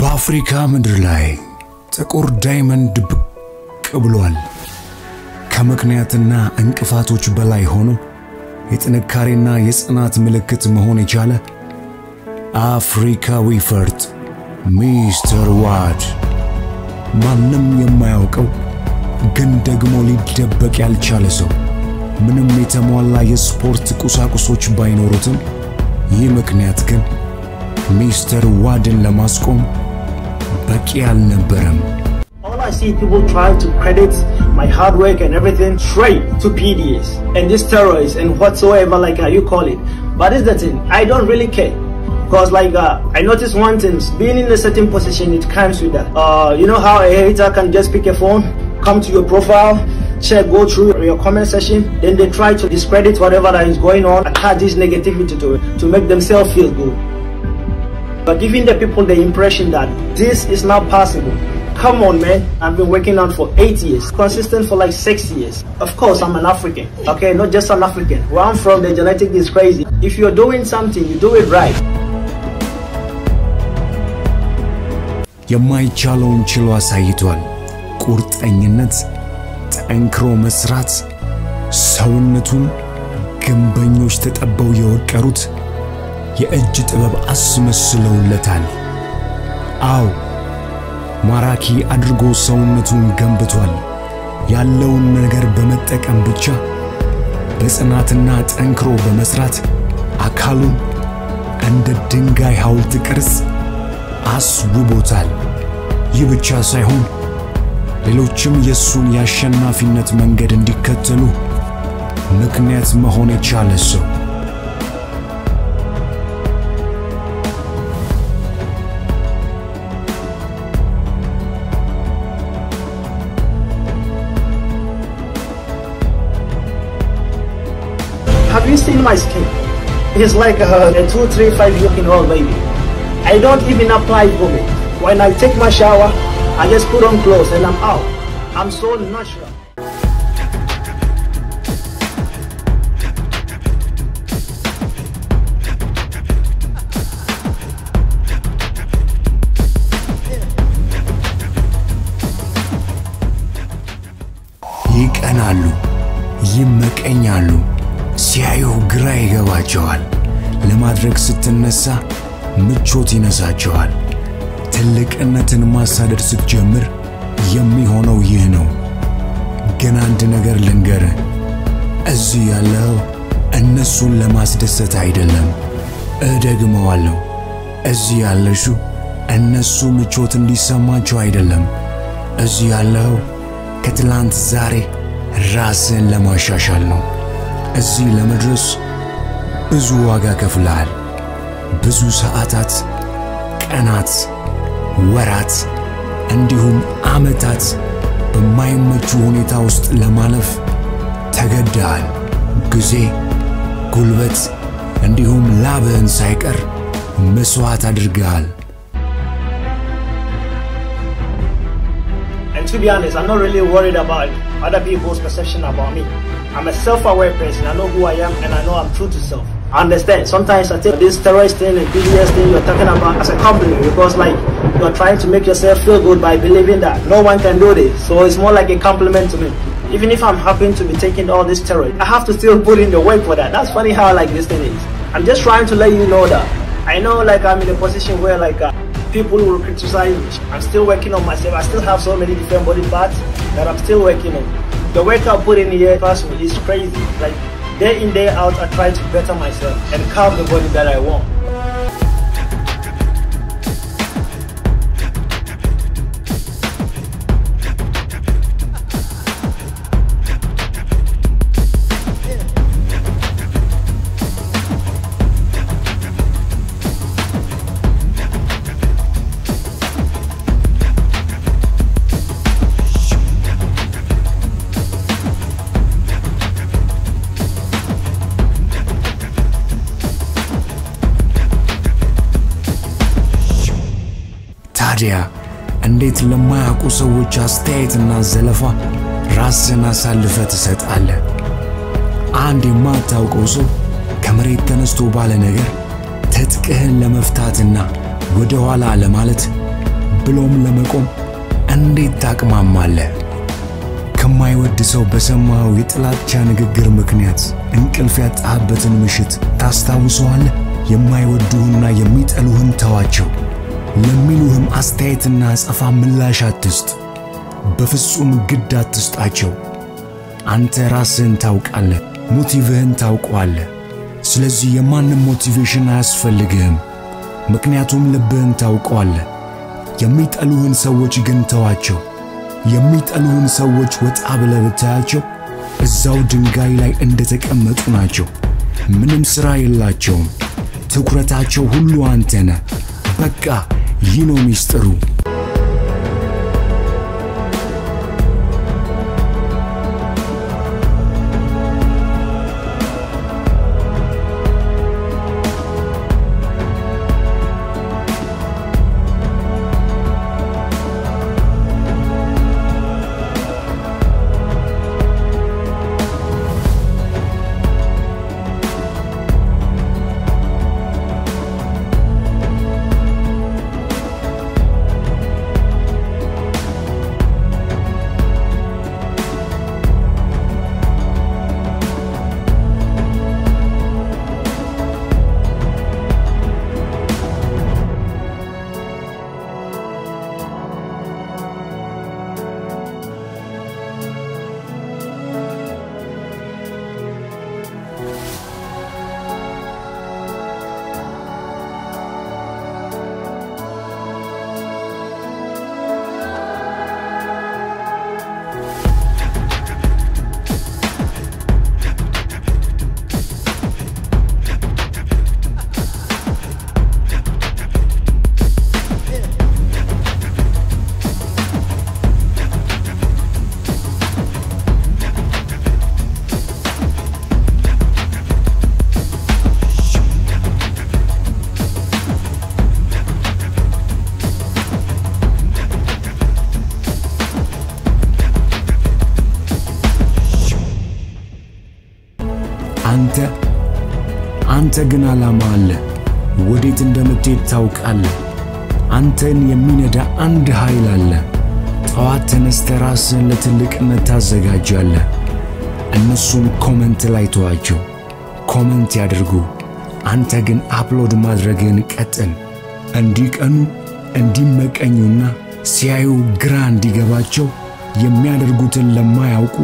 በአፍሪካ ምድር ላይ ጥቁር ዳይመንድ ብቅ ብሏል ከምክንያትና እንቅፋቶች በላይ ሆኖ የጥንካሬና የጽናት ምልክት መሆን ይቻለ አፍሪካዊ ፈርጥ ሚስተር ዋድ ማንም የማያውቀው ግን ደግሞ ሊደበቅ ያልቻለ ሰው ምንም የተሟላ የስፖርት ቁሳቁሶች ባይኖሩትም ይህ ምክንያት ግን ሚስተር ዋድን ለማስቆም በቂ አልነበረም All I see people trying to credit my hard work and everything straight to PDAs and these terrorists and whatsoever like how you call it but is the thing I don't really care Because like I noticed one thing, being in a certain position, it comes with that. You know how a hater can just pick a phone, come to your profile, check, go through your comment section, then they try to discredit whatever that is going on, attach this negativity to it, to make themselves feel good. But giving the people the impression that this is not possible. Come on, man, I've been working out for 8 years, consistent for like 6 years. Of course, I'm an African, okay, not just an African. Where I'm from, the genetic is crazy. If you're doing something, you do it right. የማይቻለውን ችሎ አሳይቷል ቁርጠኝነት ጠንክሮ መስራት ሰውነቱን ግንበኞች ተጠበው የወቀሩት የእጅ ጥበብ አስመስለውለታል አው ማራኪ አድርጎ ሰውነቱን ገንብቷል ያለውን ነገር በመጠቀም ብቻ በጽናትና ጠንክሮ በመስራት አካሉን እንደ ድንጋይ ሐውልት ቅርጽ አስውቦታል ይብቻ ሳይሆን ሌሎችም የሱን ያሸናፊነት መንገድ እንዲከተሉ ምክንያት መሆን ቻለሱ Have you seen my skin? It's like a 2-3-5-year-old baby I don't even apply vomit. When I take my shower, I just put on clothes and I'm out. I'm so natural. ይቀናሉ ይመቀኛሉ ሲያዩ ግራ ይገባቸዋል ለማድረግ ስትነሳ ምቾት ይነሳቸዋል ትልቅነትን ማሳደድ ስትጀምር የሚሆነው ይህ ነው ገና አንድ ነገር ልንገር እዚህ ያለው እነሱን ለማስደሰት አይደለም እደግመዋለሁ እዚህ ያለሹ እነሱ ምቾት እንዲሰማቸው አይደለም እዚህ ያለው ከትላንት ዛሬ ራስን ለማሻሻል ነው እዚህ ለመድረስ ብዙ ዋጋ ከፍለሃል ብዙ ሰዓታት ቀናት ወራት እንዲሁም አመታት በማይመቹ ሁኔታ ውስጥ ለማለፍ ተገደሃል ጊዜ ጉልበት እንዲሁም ላብን ሳይቀር መስዋዕት አድርገሃል And to be honest, I'm not really worried about other people's perception about me. I'm a self-aware person. I know who I am and I know I'm true to self. Understand sometimes I take this terrorist thing and BDS thing you're talking about as a compliment because like you're trying to make yourself feel good by believing that no one can do this so it's more like a compliment to me even if I'm happy to be taking all this terror I have to still put in the work for that that's funny how like this thing is I'm just trying to let you know that I know like I'm in a position where like people will criticize me I'm still working on myself I still have so many different body parts that I'm still working on the work I put in here trust me is crazy like Day in, day out, I try to better myself and carve the body that I want. ያ እንዴት ለማያውቁ ሰዎች አስተያየትና ዘለፋ ራስን አሳልፈ ተሰጣለ አንድ የማታውቀው ሰው ከመሬት ተነስቶ ባለ ነገር ትጥቅህን ለመፍታትና ወደ ኋላ ለማለት ብሎም ለመቆም እንዴት ታቅማማለህ? ከማይወድ ሰው በሰማው የጥላቻ ንግግር ምክንያት እንቅልፍ ያጣህበትን ምሽት ታስታውሰዋለህ? የማይወዱህና የሚጠሉህን ተዋቸው ለሚሉህም አስተያየትና ጸፋ ምላሽ አትስጥ በፍጹም ግድ አትስጣቸው አንተ ራስህን ታውቃለህ ሞቲቭህን ታውቀዋለህ ስለዚህ የማንም ሞቲቬሽን አያስፈልግህም ምክንያቱም ልብህን ታውቀዋለህ የሚጠሉህን ሰዎች ግን ተዋቸው የሚጠሉህን ሰዎች ወጣ ብለህ ብታያቸው እዛው ድንጋይ ላይ እንደተቀመጡ ናቸው ምንም ስራ የላቸውም ትኩረታቸው ሁሉ አንተ ነህ በቃ ይህ ነው ሚስጥሩ አንተ ግን አላማለ ወዴት እንደምትሄድ ታውቃለህ አንተን የሚነዳ አንድ ኃይል አለ ጧት ተነስተህ ራስህን ለትልቅነት ታዘጋጃለህ እነሱም ኮሜንት ላይ ተዋቸው ኮሜንት ያድርጉ አንተ ግን አፕሎድ ማድረግን ቀጥል እንዲቀኑ እንዲመቀኙና ሲያዩ ግራ እንዲገባቸው የሚያደርጉትን ለማያውቁ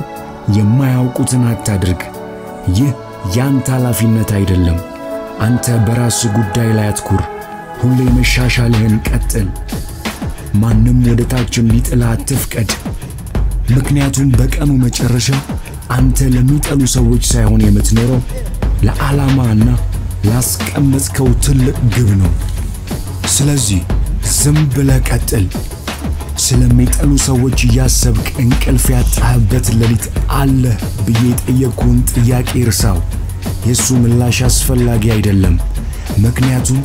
የማያውቁትን አታድርግ ይህ ያንተ ኃላፊነት አይደለም አንተ በራስህ ጉዳይ ላይ አትኩር ሁሌ መሻሻልህን ቀጥል ማንም ወደ ታች እንዲጥልህ አትፍቀድ ምክንያቱም በቀኑ መጨረሻ አንተ ለሚጠሉ ሰዎች ሳይሆን የምትኖረው ለዓላማና ላስቀመጥከው ትልቅ ግብ ነው ስለዚህ ዝም ብለህ ቀጥል ስለሚጠሉ ሰዎች ያሰብክ እንቅልፍ ያጣህበት ለሊት አለ ብዬ ጠየቁን ጥያቄ እርሳው የሱ ምላሽ አስፈላጊ አይደለም ምክንያቱም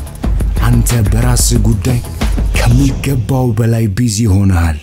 አንተ በራስህ ጉዳይ ከሚገባው በላይ ቢዚ ሆነሃል